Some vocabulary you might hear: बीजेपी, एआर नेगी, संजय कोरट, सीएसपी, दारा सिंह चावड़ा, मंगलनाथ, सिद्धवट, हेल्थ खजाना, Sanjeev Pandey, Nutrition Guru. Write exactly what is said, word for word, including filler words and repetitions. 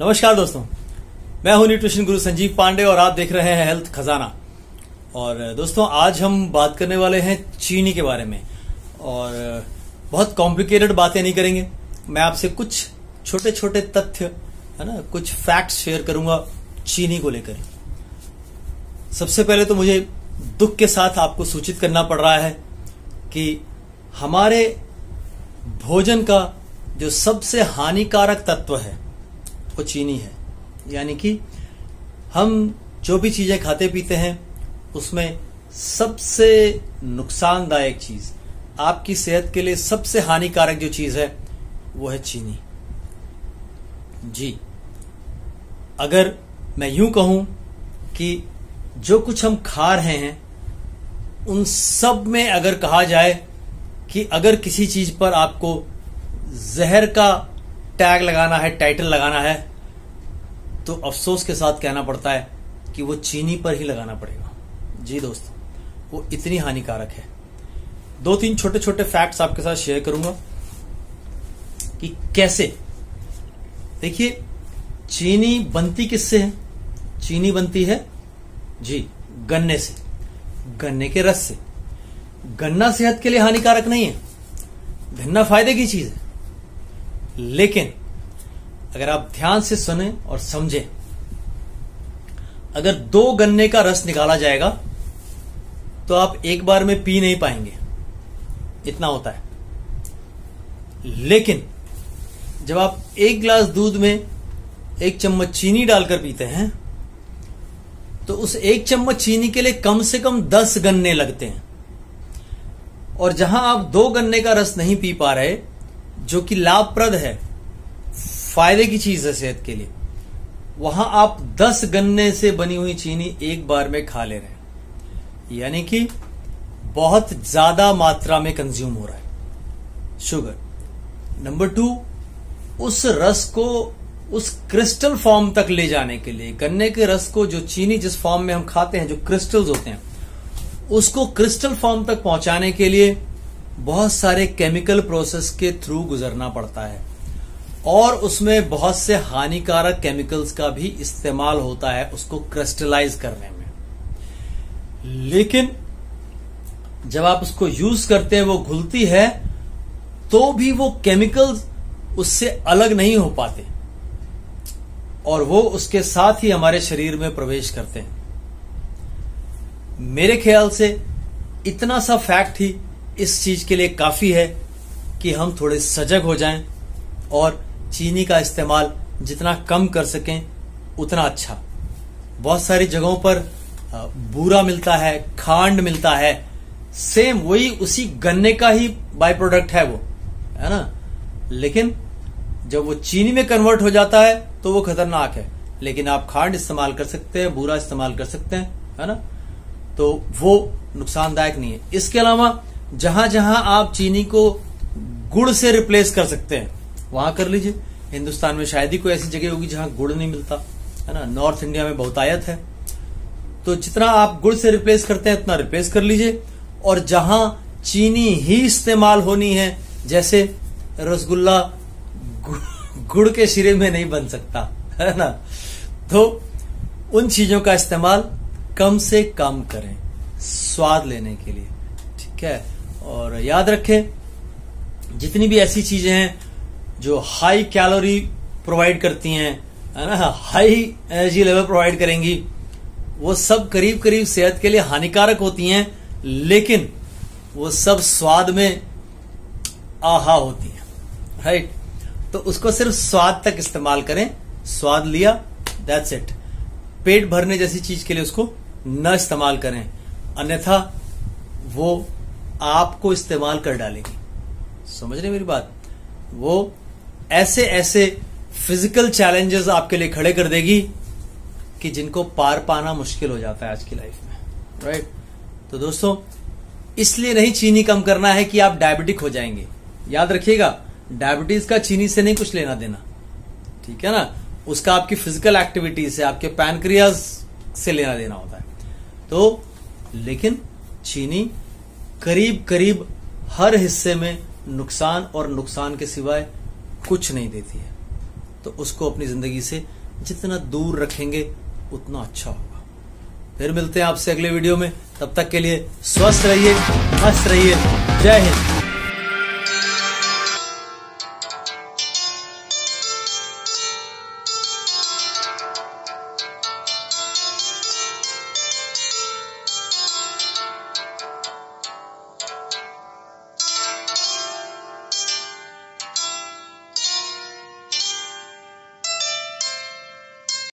नमस्कार दोस्तों, मैं हूं न्यूट्रिशन गुरु संजीव पांडे और आप देख रहे हैं हेल्थ खजाना। और दोस्तों आज हम बात करने वाले हैं चीनी के बारे में और बहुत कॉम्प्लिकेटेड बातें नहीं करेंगे। मैं आपसे कुछ छोटे छोटे तथ्य है ना, कुछ फैक्ट्स शेयर करूंगा चीनी को लेकर। सबसे पहले तो मुझे दुख के साथ आपको सूचित करना पड़ रहा है कि हमारे भोजन का जो सबसे हानिकारक तत्व है वो चीनी है। यानी कि हम जो भी चीजें खाते पीते हैं उसमें सबसे नुकसानदायक चीज, आपकी सेहत के लिए सबसे हानिकारक जो चीज है वो है चीनी। जी, अगर मैं यूं कहूं कि जो कुछ हम खा रहे हैं उन सब में अगर कहा जाए कि अगर किसी चीज पर आपको जहर का टैग लगाना है, टाइटल लगाना है, तो अफसोस के साथ कहना पड़ता है कि वो चीनी पर ही लगाना पड़ेगा। जी दोस्तों, वो इतनी हानिकारक है। दो तीन छोटे छोटे फैक्ट्स आपके साथ शेयर करूंगा कि कैसे। देखिए, चीनी बनती किससे है? चीनी बनती है जी गन्ने से, गन्ने के रस से। गन्ना सेहत के लिए हानिकारक नहीं है, गन्ना फायदे की चीज है। लेकिन अगर आप ध्यान से सुने और समझें, अगर दो गन्ने का रस निकाला जाएगा तो आप एक बार में पी नहीं पाएंगे, इतना होता है। लेकिन जब आप एक ग्लास दूध में एक चम्मच चीनी डालकर पीते हैं तो उस एक चम्मच चीनी के लिए कम से कम दस गन्ने लगते हैं। और जहां आप दो गन्ने का रस नहीं पी पा रहे, जो कि लाभप्रद है, फायदे की चीज है सेहत के लिए, वहां आप दस गन्ने से बनी हुई चीनी एक बार में खा ले रहे हैं। यानी कि बहुत ज्यादा मात्रा में कंज्यूम हो रहा है शुगर। नंबर टू, उस रस को उस क्रिस्टल फॉर्म तक ले जाने के लिए, गन्ने के रस को, जो चीनी जिस फॉर्म में हम खाते हैं, जो क्रिस्टल्स होते हैं, उसको क्रिस्टल फॉर्म तक पहुंचाने के लिए बहुत सारे केमिकल प्रोसेस के थ्रू गुजरना पड़ता है और उसमें बहुत से हानिकारक केमिकल्स का भी इस्तेमाल होता है उसको क्रिस्टलाइज करने में। लेकिन जब आप उसको यूज करते हैं, वो घुलती है, तो भी वो केमिकल्स उससे अलग नहीं हो पाते और वो उसके साथ ही हमारे शरीर में प्रवेश करते हैं। मेरे ख्याल से इतना सा फैक्ट ही इस चीज के लिए काफी है कि हम थोड़े सजग हो जाएं और चीनी का इस्तेमाल जितना कम कर सकें उतना अच्छा। बहुत सारी जगहों पर बूरा मिलता है, खांड मिलता है, सेम वही उसी गन्ने का ही बाय प्रोडक्ट है वो, है ना। लेकिन जब वो चीनी में कन्वर्ट हो जाता है तो वो खतरनाक है। लेकिन आप खांड इस्तेमाल कर सकते हैं, बूरा इस्तेमाल कर सकते हैं, है ना, तो वो नुकसानदायक नहीं है। इसके अलावा जहां जहां आप चीनी को गुड़ से रिप्लेस कर सकते हैं वहां कर लीजिए। हिंदुस्तान में शायद ही कोई ऐसी जगह होगी जहां गुड़ नहीं मिलता, है ना। नॉर्थ इंडिया में बहुतायत है, तो जितना आप गुड़ से रिप्लेस करते हैं उतना रिप्लेस कर लीजिए। और जहां चीनी ही इस्तेमाल होनी है, जैसे रसगुल्ला गुड़ के शीरे में नहीं बन सकता, है ना, तो उन चीजों का इस्तेमाल कम से कम करें स्वाद लेने के लिए, ठीक है। और याद रखें, जितनी भी ऐसी चीजें हैं जो हाई कैलोरी प्रोवाइड करती हैं, है ना, हाई एनर्जी लेवल प्रोवाइड करेंगी, वो सब करीब करीब सेहत के लिए हानिकारक होती हैं, लेकिन वो सब स्वाद में आहा होती हैं, राइट। तो उसको सिर्फ स्वाद तक इस्तेमाल करें, स्वाद लिया, दैट्स इट। पेट भरने जैसी चीज के लिए उसको न इस्तेमाल करें, अन्यथा वो आपको इस्तेमाल कर डालेगी। समझ रहे मेरी बात? वो ऐसे ऐसे फिजिकल चैलेंजेस आपके लिए खड़े कर देगी कि जिनको पार पाना मुश्किल हो जाता है आज की लाइफ में, राइट। तो दोस्तों, इसलिए नहीं चीनी कम करना है कि आप डायबिटिक हो जाएंगे। याद रखिएगा, डायबिटीज का चीनी से नहीं कुछ लेना देना, ठीक है ना। उसका आपकी फिजिकल एक्टिविटी से, आपके पैनक्रियाज से लेना देना होता है। तो लेकिन चीनी करीब करीब हर हिस्से में नुकसान और नुकसान के सिवाय कुछ नहीं देती है। तो उसको अपनी जिंदगी से जितना दूर रखेंगे उतना अच्छा होगा। फिर मिलते हैं आपसे अगले वीडियो में, तब तक के लिए स्वस्थ रहिए, मस्त रहिए। जय हिंद।